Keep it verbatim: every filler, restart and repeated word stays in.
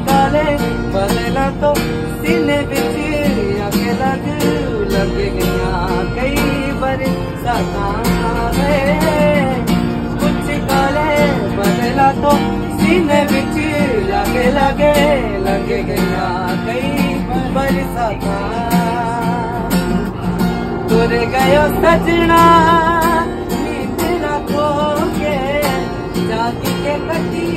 निकाले बदला तो सीने बिच आके लग लग गया कई बरसात कुछ काले बदला तो सीने बिच आके लगे लग गया कई बरसात तुर गयो सजना नींद ना खो के जाती के कटी